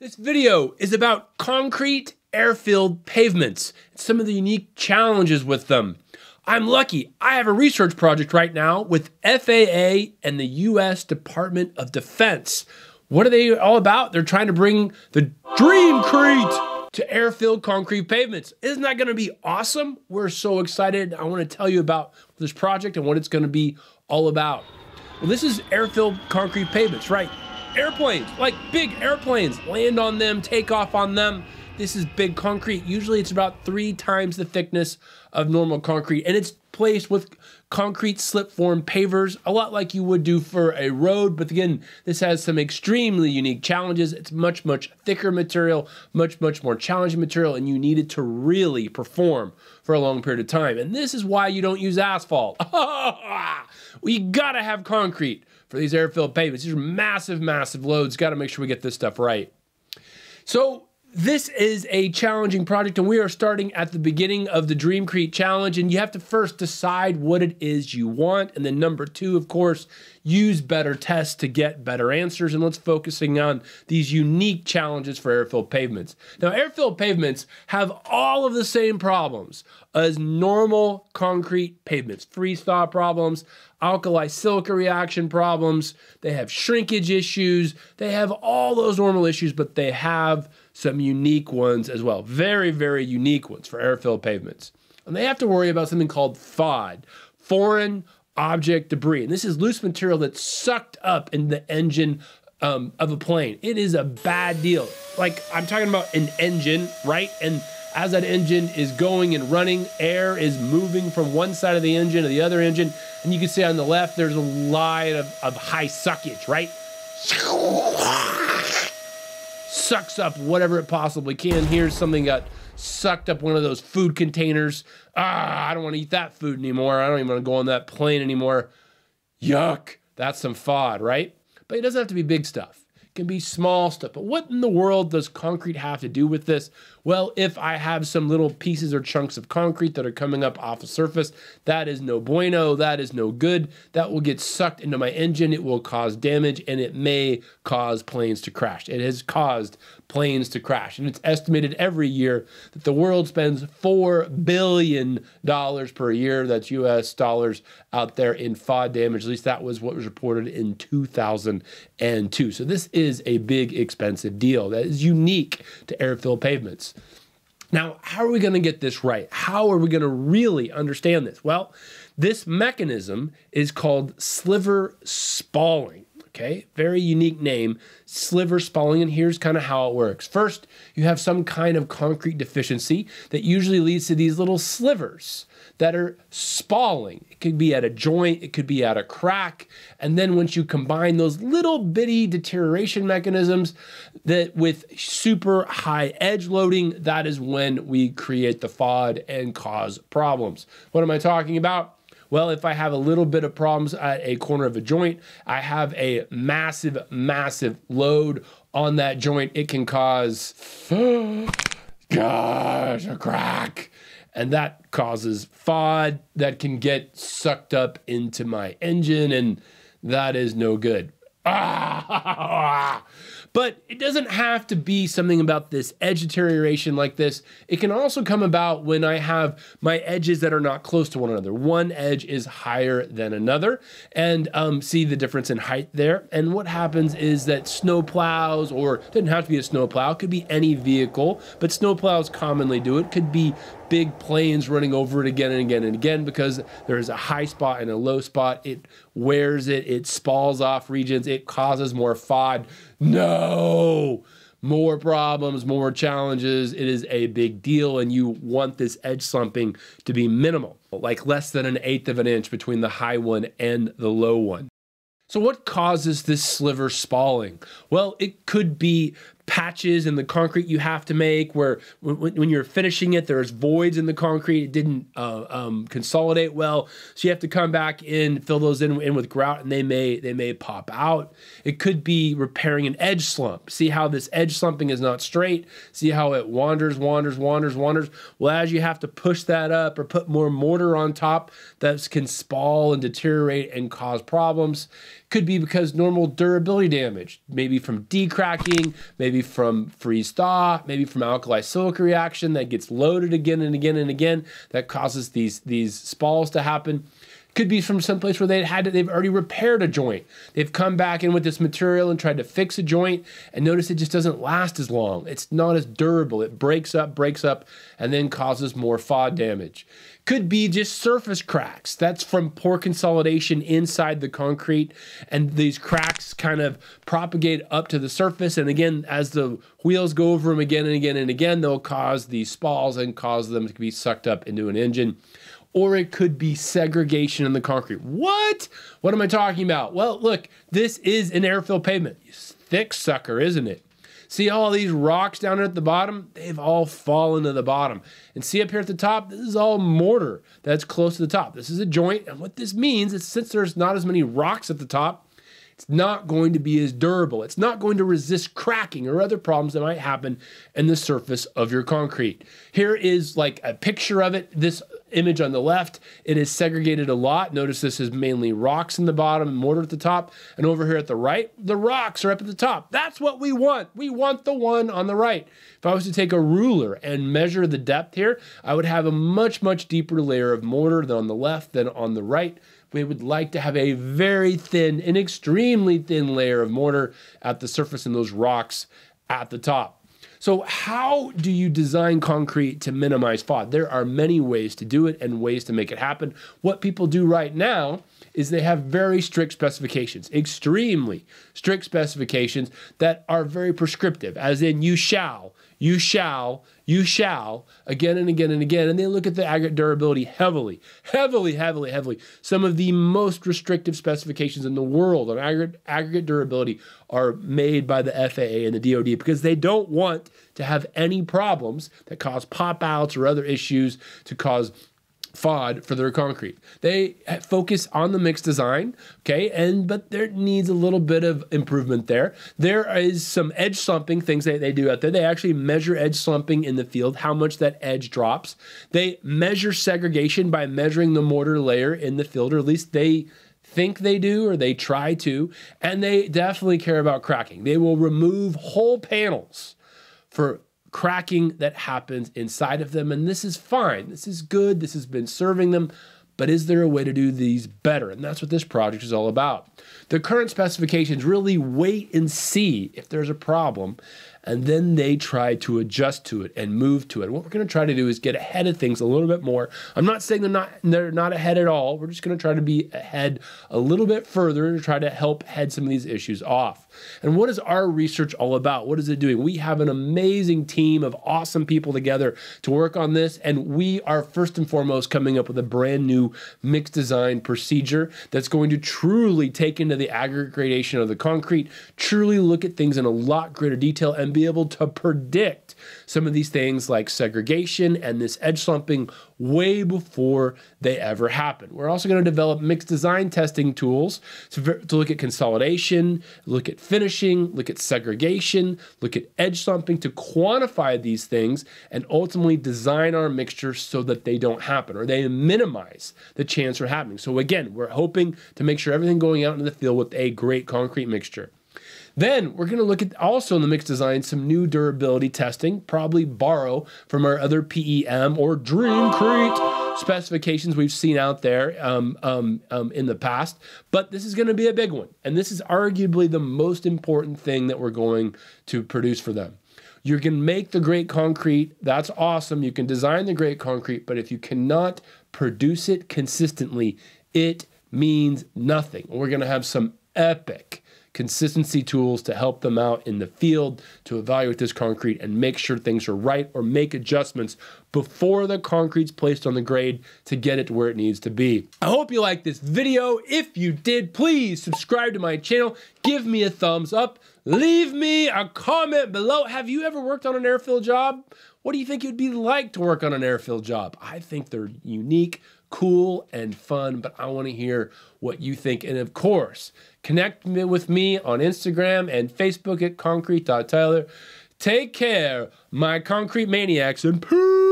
This video is about concrete airfield pavements and some of the unique challenges with them. I'm lucky, I have a research project right now with FAA and the US Department of Defense. What are they all about? They're trying to bring the Dreamcrete to airfield concrete pavements. Isn't that gonna be awesome? We're so excited. I wanna tell you about this project and what it's gonna be all about. Well, this is airfield concrete pavements, right? Airplanes, like big airplanes, land on them, take off on them. This is big concrete. Usually it's about 3 times the thickness of normal concrete, and it's placed with concrete slip form pavers, a lot like you would do for a road. But again, this has some extremely unique challenges. It's much, much thicker material, much, much more challenging material, and you need it to really perform for a long period of time. And this is why you don't use asphalt. We gotta have concrete for these airfield pavements. These are massive, massive loads. Gotta make sure we get this stuff right. So this is a challenging project, and we are starting at the beginning of the Dreamcrete challenge, and you have to first decide what it is you want, and then number 2, of course, use better tests to get better answers. And let's focusing on these unique challenges for airfield pavements. Now, airfield pavements have all of the same problems as normal concrete pavements: freeze-thaw problems, alkali silica reaction problems, they have shrinkage issues, they have all those normal issues, but they have some unique ones as well. Very, very unique ones for airfield pavements. And they have to worry about something called FOD, foreign object debris. And this is loose material that's sucked up in the engine of a plane. It is a bad deal. Like, I'm talking about an engine, right? And as that engine is going and running, air is moving from one side of the engine to the other engine. And you can see on the left, there's a line of high suckage, right? Sucks up whatever it possibly can. Here's something got sucked up one of those food containers. Ah, I don't want to eat that food anymore. I don't even want to go on that plane anymore. Yuck, that's some FOD, right? But it doesn't have to be big stuff. Can be small stuff. But what in the world does concrete have to do with this? Well, if I have some little pieces or chunks of concrete that are coming up off the surface, that is no bueno, that is no good. That will get sucked into my engine, it will cause damage, and it may cause planes to crash. It has caused planes to crash. And it's estimated every year that the world spends $4 billion per year, that's US dollars, out there in FOD damage. At least that was what was reported in 2002. So this is a big, expensive deal that is unique to airfield pavements. Now, how are we gonna get this right? How are we gonna really understand this? Well, this mechanism is called sliver spalling. Okay, very unique name, sliver spalling, and here's kind of how it works. First, you have some kind of concrete deficiency that usually leads to these little slivers that are spalling. It could be at a joint, it could be at a crack, and then once you combine those little bitty deterioration mechanisms that with super high edge loading, that is when we create the FOD and cause problems. What am I talking about? Well, if I have a little bit of problems at a corner of a joint, I have a massive, massive load on that joint. It can cause, gosh, a crack. And that causes FOD that can get sucked up into my engine, and that is no good. But it doesn't have to be something about this edge deterioration like this. It can also come about when I have my edges that are not close to one another. One edge is higher than another, and see the difference in height there. And what happens is that snow plows, or it doesn't have to be a snow plow, it could be any vehicle, but snow plows commonly do it. Could be big planes running over it again and again and again, because there is a high spot and a low spot. It wears it, it spalls off regions, it causes more FOD. No! More problems, more challenges. It is a big deal, and you want this edge slumping to be minimal, like less than 1/8 of an inch between the high one and the low one. So what causes this sliver spalling? Well, it could be patches in the concrete you have to make where when you're finishing it, there's voids in the concrete. It didn't consolidate well. So you have to come back in, fill those in with grout, and they may pop out. It could be repairing an edge slump. See how this edge slumping is not straight? See how it wanders? Well, as you have to push that up or put more mortar on top, that can spall and deteriorate and cause problems. could be because normal durability damage, maybe from decracking, maybe from freeze thaw, maybe from alkali silica reaction that gets loaded again and again and again, that causes these spalls to happen. Could be from someplace where they've already repaired a joint. They've come back in with this material and tried to fix a joint and notice it just doesn't last as long. It's not as durable. It breaks up, and then causes more FOD damage. Could be just surface cracks. That's from pore consolidation inside the concrete, and these cracks kind of propagate up to the surface. And again, as the wheels go over them again and again and again, they'll cause these spalls and cause them to be sucked up into an engine. Or it could be segregation in the concrete. What? What am I talking about? Well, look, this is an airfill pavement. Thick sucker, isn't it? See all these rocks down at the bottom? They've all fallen to the bottom. And see up here at the top? This is all mortar that's close to the top. This is a joint, and what this means is since there's not as many rocks at the top, it's not going to be as durable. It's not going to resist cracking or other problems that might happen in the surface of your concrete. Here is like a picture of it. This image on the left, it is segregated a lot. Notice this is mainly rocks in the bottom and mortar at the top. And over here at the right, the rocks are up at the top. That's what we want. We want the one on the right. If I was to take a ruler and measure the depth here, I would have a much, much deeper layer of mortar than on the left than on the right. We would like to have a very thin, an extremely thin layer of mortar at the surface and those rocks at the top. So how do you design concrete to minimize FOD? There are many ways to do it and ways to make it happen. What people do right now is they have very strict specifications, extremely strict specifications that are very prescriptive, as in you shall, you shall, you shall, again and again and again. And they look at the aggregate durability heavily, heavily, heavily, heavily. Some of the most restrictive specifications in the world on aggregate durability are made by the FAA and the DOD because they don't want to have any problems that cause pop-outs or other issues to cause FOD for their concrete. They focus on the mixed design, okay, but there needs a little bit of improvement there. There is some edge slumping things that they do out there. They actually measure edge slumping in the field, how much that edge drops. They measure segregation by measuring the mortar layer in the field, or at least they think they do, or they try to, and they definitely care about cracking. They will remove whole panels for cracking that happens inside of them. And this is fine. This is good. This has been serving them. But is there a way to do these better? And that's what this project is all about. The current specifications really wait and see if there's a problem, and then they try to adjust to it and move to it. What we're going to try to do is get ahead of things a little bit more. I'm not saying they're not ahead at all. We're just going to try to be ahead a little bit further to try to help head some of these issues off. And what is our research all about? What is it doing? We have an amazing team of awesome people together to work on this, and we are first and foremost coming up with a brand new mixed design procedure that's going to truly take into the aggregate gradation of the concrete, truly look at things in a lot greater detail, and be able to predict some of these things like segregation and this edge slumping way before they ever happen. We're also going to develop mixed design testing tools to look at consolidation, look at finishing, look at segregation, look at edge slumping to quantify these things and ultimately design our mixture so that they don't happen or they minimize the chance for happening. So again, we're hoping to make sure everything going out into the field with a great concrete mixture. Then we're going to look at also in the mixed design some new durability testing, probably borrow from our other PEM or Dreamcrete specifications we've seen out there in the past. But this is going to be a big one, and this is arguably the most important thing that we're going to produce for them. You can make the great concrete, that's awesome. You can design the great concrete, but if you cannot produce it consistently, it means nothing. We're going to have some epic consistency tools to help them out in the field to evaluate this concrete and make sure things are right or make adjustments before the concrete's placed on the grade to get it to where it needs to be. I hope you liked this video. If you did, please subscribe to my channel. Give me a thumbs up. Leave me a comment below. Have you ever worked on an airfill job? What do you think it would be like to work on an airfill job? I think they're unique, cool, and fun, but I want to hear what you think. And of course, connect with me on Instagram and Facebook at concrete.tyler. Take care, my concrete maniacs, and peace.